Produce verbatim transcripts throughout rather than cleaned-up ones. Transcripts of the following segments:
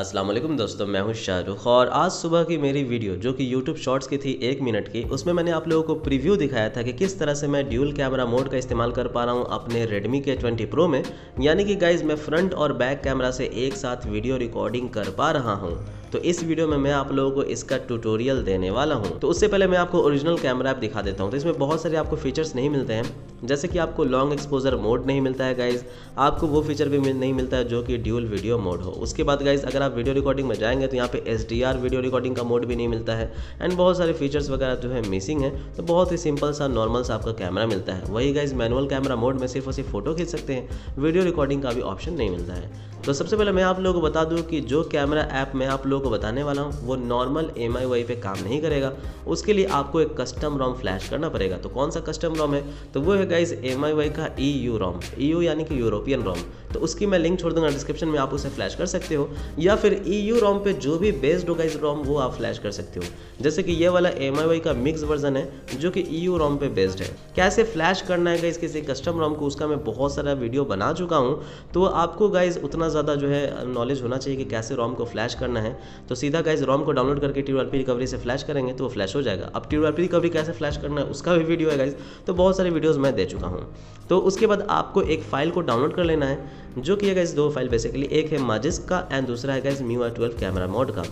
अस्सलाम वालेकुम दोस्तों, मैं हूं शाहरुख और आज सुबह की मेरी वीडियो जो कि YouTube शॉर्ट्स की थी एक मिनट की, उसमें मैंने आप लोगों को प्रीव्यू दिखाया था कि किस तरह से मैं ड्यूल कैमरा मोड का इस्तेमाल कर पा रहा हूं अपने Redmi K ट्वेंटी Pro में। यानी कि गाइज मैं फ्रंट और बैक कैमरा से एक साथ वीडियो रिकॉर्डिंग कर पा रहा हूँ। तो इस वीडियो में मैं आप लोगों को इसका ट्यूटोरियल देने वाला हूँ। तो उससे पहले मैं आपको ओरिजिनल कैमरा ऐप दिखा देता हूँ। तो इसमें बहुत सारे आपको फीचर्स नहीं मिलते हैं, जैसे कि आपको लॉन्ग एक्सपोजर मोड नहीं मिलता है गाइज़, आपको वो फीचर भी नहीं मिलता है जो कि ड्यूल वीडियो मोड हो। उसके बाद गाइज़ अगर आप वीडियो रिकॉर्डिंग में जाएंगे तो यहाँ पे S D R video recording का मोड भी नहीं मिलता है एंड बहुत सारे फीचर्स वगैरह जो है मिसिंग है। तो बहुत ही सिंपल सा नॉर्मल सा आपका कैमरा मिलता है। वही गाइज़ मैनुअल कैमरा मोड में सिर्फ और सिर्फ फोटो खींच सकते हैं, वीडियो रिकॉर्डिंग का भी ऑप्शन नहीं मिलता है। तो सबसे पहले मैं आप लोगों को बता दूं कि जो कैमरा ऐप मैं आप लोगों को बताने वाला हूं वो नॉर्मल एम आई वाई पे काम नहीं करेगा। उसके लिए आपको एक कस्टम रोम फ्लैश करना पड़ेगा। तो कौन सा कस्टम रोम है? तो वो है गाइस एम आई वाई का ई यू रोम, ई यू यानी कि यूरोपियन रोम। तो उसकी मैं लिंक छोड़ दूंगा डिस्क्रिप्शन में, आप उसे फ्लैश कर सकते हो या फिर ई यू रोम पे जो भी बेस्ड हो गाइस रोम वो आप फ्लैश कर सकते हो। जैसे कि ये वाला एम आई वाई का मिक्स वर्जन है जो कि ई यू रोम पे बेस्ड है। कैसे फ्लैश करना है गाइस किसी कस्टम रोम को, उसका मैं बहुत सारा वीडियो बना चुका हूँ। तो आपको गाइज उतना ज़्यादा जो है नॉलेज होना चाहिए कि कैसे रोम को फ्लैश करना है। तो सीधा गाइज रोम को डाउनलोड करके T W R P recovery से फ्लैश करेंगे तो वो फ्लैश हो जाएगा। अब T W R P recovery कैसे फ्लैश करना है उसका भी वीडियो है गाइज, तो बहुत सारे वीडियोस मैं दे चुका हूँ। तो उसके बाद आपको एक फाइल को डाउनलोड कर लेना है जो कि है गाइज दो फाइल बेसिकली, एक है Magisk का एंड दूसरा है guys Mi twelve camera mode का।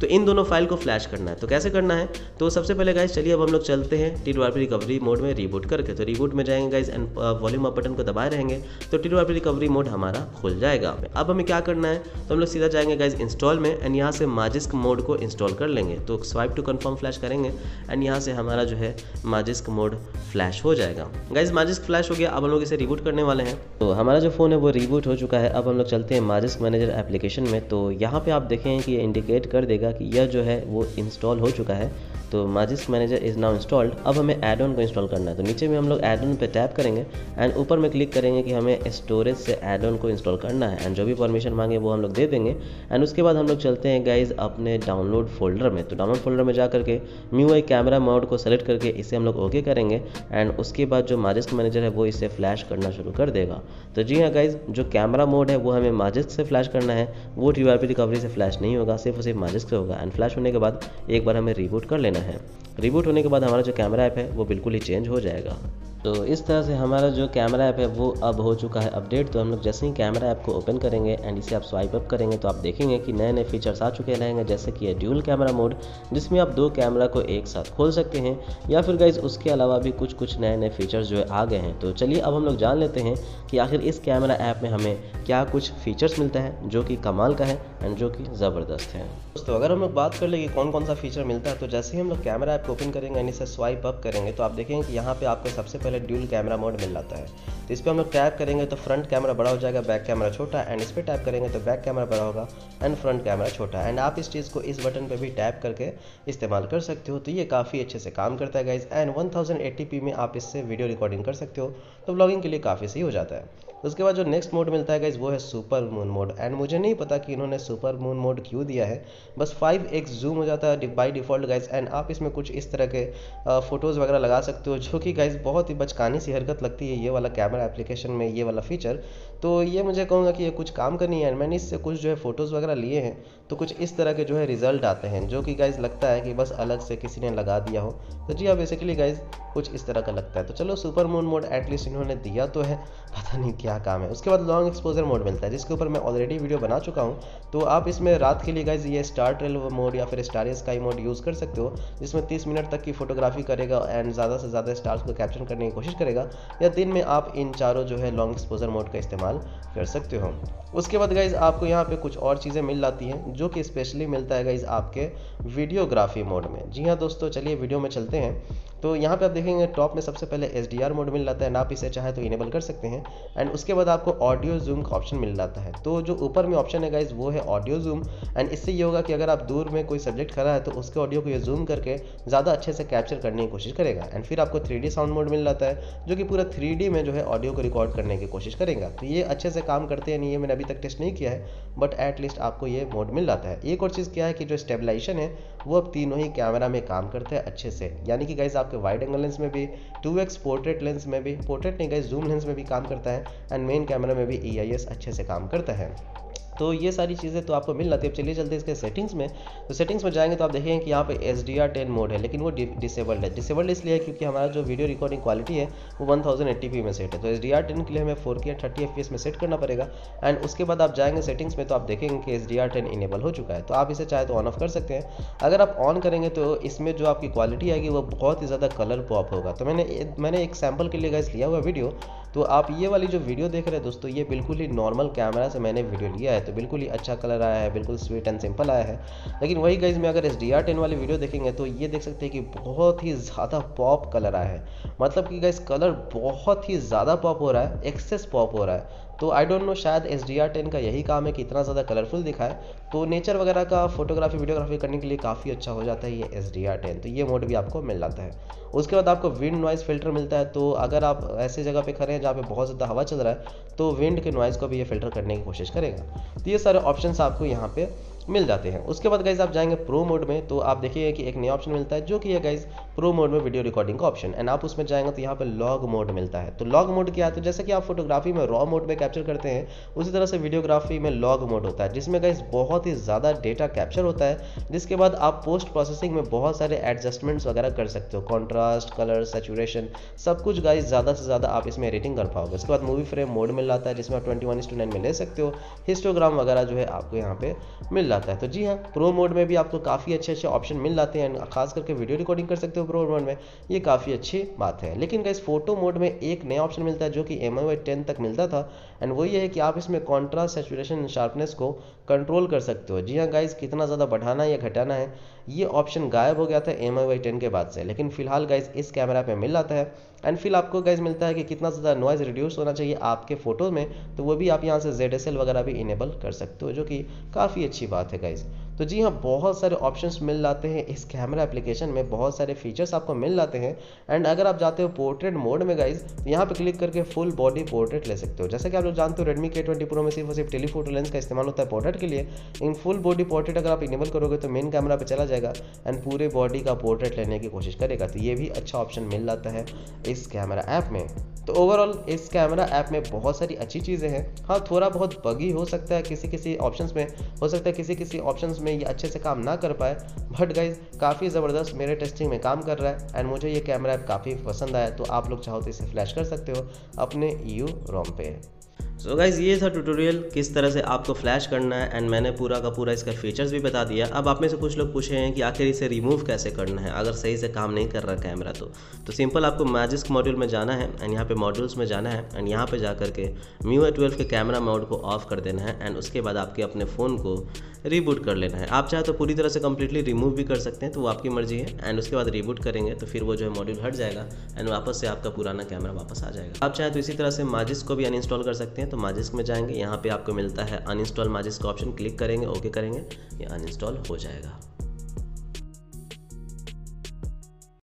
तो इन दोनों फाइल को फ्लैश करना है। तो कैसे करना है? तो सबसे पहले गाइज चलिए अब हम लोग चलते हैं T W R P recovery mode में रीबूट करके। तो रीबूट में जाएंगे guys and volume up button को दबाए रहेंगे तो T W R P recovery mode हमारा खुल जाएगा। अब हमें क्या करना है? तो हम लोग सीधा जाएंगे गाइज इंस्टॉल में एंड यहाँ से Magisk मोड को इंस्टॉल कर लेंगे। तो स्वाइप टू कन्फर्म फ्लैश करेंगे एंड यहाँ से हमारा जो है Magisk मोड फ्लैश हो जाएगा। गाइज Magisk फ्लैश हो गया। अब हम लोग इसे रीबूट करने वाले हैं। तो हमारा जो फ़ोन है वो रीबूट हो चुका है। अब हम लोग चलते हैं Magisk मैनेजर एप्लीकेशन में। तो यहाँ पर आप देखें कि इंडिकेट कर देगा कि यह जो है वो इंस्टॉल हो चुका है। तो Magisk manager is now installed. अब हमें ऐड ऑन को इंस्टॉल करना है। तो नीचे में हम लोग ऐड ऑन पे टैप करेंगे एंड ऊपर में क्लिक करेंगे कि हमें स्टोरेज से ऐड ऑन को इंस्टॉल करना है एंड जो भी परमिशन मांगे वो हम लोग दे देंगे। एंड उसके बाद हम लोग चलते हैं गाइज अपने डाउनलोड फोल्डर में। तो डाउनलोड फोल्डर में जा करके M I कैमरा मोड को सेलेक्ट करके इसे हम लोग ओके करेंगे एंड उसके बाद जो Magisk मैनेजर है वो इसे फ्लैश करना शुरू कर देगा। तो जी हाँ गाइज जो कैमरा मोड है वो हमें Magisk से फ्लैश करना है, वो T W R P recovery से फ्लैश नहीं होगा, सिर्फ उसे Magisk से होगा। एंड फ्लैश होने के बाद एक बार हमें रिबूट कर लेना है। रिबूट होने के बाद हमारा जो कैमरा ऐप है वो बिल्कुल ही चेंज हो जाएगा। तो इस तरह से हमारा जो कैमरा ऐप है वो अब हो चुका है अपडेट। तो हम लोग जैसे ही कैमरा ऐप को ओपन करेंगे एंड इसे आप स्वाइप अप करेंगे तो आप देखेंगे कि नए नए फीचर्स आ चुके रहेंगे, जैसे कि ड्यूल कैमरा मोड जिसमें आप दो कैमरा को एक साथ खोल सकते हैं या फिर गाइज उसके अलावा भी कुछ कुछ नए नए फीचर्स जो है आ गए हैं। तो चलिए अब हम लोग जान लेते हैं कि आखिर इस कैमरा ऐप में हमें क्या कुछ फीचर्स मिलता है जो कि कमाल का है एंड जो कि ज़बरदस्त है। दोस्तों अगर हम लोग बात कर लें कि कौन कौन सा फीचर मिलता है, तो जैसे ही हम लोग कैमरा ऐप को ओपन करेंगे एंड इसे स्वाइप अप करेंगे तो आप देखेंगे कि यहाँ पर आपको सबसे पहले ड्यूल कैमरा मोड मिल जाता है। तो इस पर हम लोग टैप करेंगे तो फ्रंट कैमरा बड़ा हो जाएगा, बैक कैमरा छोटा एंड इस पर टैप करेंगे तो बैक कैमरा बड़ा होगा एंड फ्रंट कैमरा छोटा। एंड आप इस चीज़ को इस बटन पे भी टैप करके इस्तेमाल कर सकते हो। तो ये काफ़ी अच्छे से काम करता है guys and ten eighty P में आप इससे वीडियो रिकॉर्डिंग कर सकते हो। तो ब्लॉगिंग के लिए काफ़ी सही हो जाता है। उसके बाद जो नेक्स्ट मोड मिलता है गाइज वो है सुपर मून मोड। एंड मुझे नहीं पता कि इन्होंने सुपर मून मोड क्यों दिया है, बस फाइव एक्स जूम हो जाता है बाई डिफ़ॉल्ट गाइज एंड आप इसमें कुछ इस तरह के फ़ोटोज़ वगैरह लगा सकते हो, जो कि गाइज बहुत ही बचकानी सी हरकत लगती है ये वाला कैमरा एप्लीकेशन में ये वाला फीचर। तो ये मुझे कहूँगा कि ये कुछ काम करनी है। मैंने इससे कुछ जो है फ़ोटोज़ वगैरह लिए हैं तो कुछ इस तरह के जो है रिज़ल्ट आते हैं, जो कि गाइज लगता है कि बस अलग से किसी ने लगा दिया हो। तो जी हाँ बेसिकली गाइज कुछ इस तरह का लगता है। तो चलो सुपर मून मोड एटलीस्ट इन्होंने दिया तो है, पता नहीं क्या काम है। उसके बाद लॉन्ग एक्सपोजर मोड मिलता है जिसके ऊपर मैं ऑलरेडी वीडियो बना चुका हूँ। तो आप इसमें रात के लिए गाइज ये स्टार ट्रेल मोड या फिर स्टार स्काई मोड यूज़ कर सकते हो, जिसमें तीस मिनट तक की फोटोग्राफी करेगा एंड ज़्यादा से ज़्यादा स्टार्स को कैप्चर करने की कोशिश करेगा। या दिन में आप इन चारों जो है लॉन्ग एक्सपोजर मोड का इस्तेमाल कर सकते हो। उसके बाद गाइज आपको यहाँ पे कुछ और चीज़ें मिल जाती हैं जो कि स्पेशली मिलता है गाइज आपके वीडियोग्राफी मोड में। जी हाँ दोस्तों चलिए वीडियो में चलते हैं। तो यहाँ पे आप देखेंगे टॉप में सबसे पहले एस डी आर मोड मिल जाता है एंड आप इसे चाहे तो इनेबल कर सकते हैं। एंड उसके बाद आपको ऑडियो जूम का ऑप्शन मिल जाता है। तो जो ऊपर में ऑप्शन है गाइज वो है ऑडियो जूम एंड इससे ये होगा कि अगर आप दूर में कोई सब्जेक्ट खड़ा है तो उसके ऑडियो को ये जूम करके ज़्यादा अच्छे से कैप्चर करने की कोशिश करेगा। एंड फिर आपको थ्री डी साउंड मोड मिल जाता है जो कि पूरा थ्री डी में जो है ऑडियो को रिकॉर्ड करने की कोशिश करेगा। तो ये अच्छे से काम करते हैं, ये मैंने अभी तक टेस्ट नहीं किया है बट एटलीस्ट आपको ये मोड मिल जाता है। एक और चीज़ क्या है कि जो स्टेबलाइजेशन है वो अब तीनों ही कैमरा में काम करते हैं अच्छे से, यानी कि गाइज आपके वाइड एंगल लेंस में भी, टू एक्स पोर्ट्रेट लेंस में भी, पोर्ट्रेट नहीं गाइज जूम लेंस में भी काम करता है एंड मेन कैमरा में भी ई आई एस अच्छे से काम करता है। तो ये सारी चीज़ें तो आपको मिल जाती है। चलिए चलते इसके सेटिंग्स में, तो सेटिंग्स में जाएंगे तो आप देखेंगे कि यहाँ पे S D R ten mode है, लेकिन वो डिसेबल्ड है। डिसेबल्ड इसलिए है क्योंकि हमारा जो वीडियो रिकॉर्डिंग क्वालिटी है वो टेन एटी पी में सेट है, तो एस डी आर टेन के लिए हमें four K thirty F P S में सेट करना पड़ेगा। एंड उसके बाद आप जाएंगे सेटिंग्स में तो आप देखेंगे कि S D R ten enable हो चुका है, तो आप इसे चाहे तो ऑन ऑफ कर सकते हैं। अगर आप ऑन करेंगे तो इसमें जो आपकी क्वालिटी आएगी वो बहुत ही ज़्यादा कलर पॉप होगा। तो मैंने मैंने एक सैम्पल के लिए गाइस लिया हुआ वीडियो, तो आप ये वाली जो वीडियो देख रहे हैं दोस्तों, ये बिल्कुल ही नॉर्मल कैमरा से मैंने वीडियो लिया है, तो बिल्कुल ही अच्छा कलर आया है, बिल्कुल स्वीट एंड सिंपल आया है। लेकिन वही गाइस में अगर एस डी आर टेन वाली वीडियो देखेंगे तो ये देख सकते हैं कि बहुत ही ज़्यादा पॉप कलर आया है, मतलब कि गाइस कलर बहुत ही ज़्यादा पॉप हो रहा है, एक्सेस पॉप हो रहा है। तो आई डोंट नो, शायद एस डी आर टेन का यही काम है कि इतना ज़्यादा कलरफुल दिखाए, तो नेचर वगैरह का फोटोग्राफी वीडियोग्राफी करने के लिए काफ़ी अच्छा हो जाता है ये एस डी आर टेन, तो ये मोड भी आपको मिल जाता है। उसके बाद आपको विंड नॉइज़ फिल्टर मिलता है, तो अगर आप ऐसे जगह पे खड़े हैं जहाँ पे बहुत ज़्यादा हवा चल रहा है तो विंड के नॉइज़ को भी ये फिल्टर करने की कोशिश करेगा। तो ये सारे ऑप्शन आपको यहाँ पर मिल जाते हैं। उसके बाद गाइज आप जाएंगे प्रो मोड में, तो आप देखिए कि एक नया ऑप्शन मिलता है जो कि है गाइज प्रो मोड में वीडियो रिकॉर्डिंग का ऑप्शन। एंड आप उसमें जाएंगे तो यहाँ पे लॉग मोड मिलता है। तो लॉग मोड क्या है, तो जैसे कि आप फोटोग्राफी में रॉ मोड में कैप्चर करते हैं, उसी तरह से वीडियोग्राफी में लॉग मोड होता है, जिसमें गाइज बहुत ही ज़्यादा डेटा कैप्चर होता है, जिसके बाद आप पोस्ट प्रोसेसिंग में बहुत सारे एडजस्टमेंट्स वगैरह कर सकते हो, कॉन्ट्रास्ट, कलर, सेचुरेशन, सब कुछ गाइज ज़्यादा से ज़्यादा आप इसमें एडिटिंग कर पाओगे। उसके बाद मूवी फ्रेम मोड मिल जाता है, जिसमें आप ट्वेंटी वन इंस्टू नाइन में ले सकते हो, हिस्टोग्राम वगैरह जो है आपको यहाँ पे मिल। तो जी हाँ, प्रो मोड में भी आपको काफ़ी अच्छे अच्छे ऑप्शन मिल जाते हैं, खास करके वीडियो रिकॉर्डिंग कर सकते हो प्रो मोड में, ये काफ़ी अच्छी बात है। लेकिन गाइस फोटो मोड में एक नया ऑप्शन मिलता है जो कि एम आई टेन तक मिलता था, एंड वो ये है कि आप इसमें कॉन्ट्रास्ट, सैचुरेशन, शार्पनेस को कंट्रोल कर सकते हो। जी हाँ गाइस, कितना ज़्यादा बढ़ाना या घटाना है ये ऑप्शन गायब हो गया था एम आई टेन के बाद से, लेकिन फिलहाल गाइस इस कैमरा पे मिल जाता है। एंड फिर आपको गाइस मिलता है कि कितना ज़्यादा नॉइज़ रिड्यूस होना चाहिए आपके फोटो में, तो वो भी आप यहाँ से जेड एस एल वगैरह भी इनेबल कर सकते हो, जो कि काफ़ी अच्छी बात है गाइस। तो जी हाँ, बहुत सारे ऑप्शंस मिल जाते हैं इस कैमरा एप्लीकेशन में, बहुत सारे फीचर्स आपको मिल जाते हैं। एंड अगर आप जाते हो पोर्ट्रेट मोड में गाइज, तो यहाँ पे क्लिक करके फुल बॉडी पोर्ट्रेट ले सकते हो। जैसे कि आप लोग जानते हो रेडमी के ट्वेंटी प्रो में सिर्फ और सिर्फ टेलीफोटो लेंस का इस्तेमाल होता है पोर्ट्रेट के लिए। इन फुल बॉडी पोर्ट्रेट अगर आप इनेबल करोगे तो मेन कैमरा पर चला जाएगा एंड पूरे बॉडी का पोर्ट्रेट लेने की कोशिश करेगा, तो ये भी अच्छा ऑप्शन मिल जाता है इस कैमरा ऐप में। तो ओवरऑल इस कैमरा ऐप में बहुत सारी अच्छी चीज़ें हैं। हाँ, थोड़ा बहुत बगी हो सकता है किसी किसी ऑप्शंस में, हो सकता है किसी किसी ऑप्शंस में ये अच्छे से काम ना कर पाए, बट गाइज काफ़ी ज़बरदस्त मेरे टेस्टिंग में काम कर रहा है एंड मुझे ये कैमरा ऐप काफ़ी पसंद आया। तो आप लोग चाहो तो इसे फ्लैश कर सकते हो अपने ई यू रोम पे। सो so गाइज़, ये था ट्यूटोरियल किस तरह से आपको फ्लैश करना है, एंड मैंने पूरा का पूरा इसका फीचर्स भी बता दिया। अब आप में से कुछ लोग पूछे हैं कि आखिर इसे रिमूव कैसे करना है अगर सही से काम नहीं कर रहा कैमरा, तो तो सिंपल आपको मैजिस्क मॉड्यूल में जाना है एंड यहाँ पे मॉड्यूल्स में जाना है एंड यहाँ पे जा करके मी ट्वेल्व के कैमरा मोड को ऑफ कर देना है एंड उसके बाद आपके अपने फ़ोन को रीबूट कर लेना है। आप चाहे तो पूरी तरह से कम्प्लीटली रिमूव भी कर सकते हैं, तो वो आपकी मर्जी है। एंड उसके बाद रीबूट करेंगे तो फिर वो जो है मॉड्यूल हट जाएगा एंड वापस से आपका पुराना कैमरा वापस आ जाएगा। आप चाहे तो इसी तरह से मैजिस्क को भी अनइंस्टॉल कर सकते हैं। तो मैजिस्क में जाएंगे, यहाँ पे आपको मिलता है अनइंस्टॉल मैजिस्क का ऑप्शन, क्लिक करेंगे, ओके करेंगे, ये अनइंस्टॉल हो जाएगा।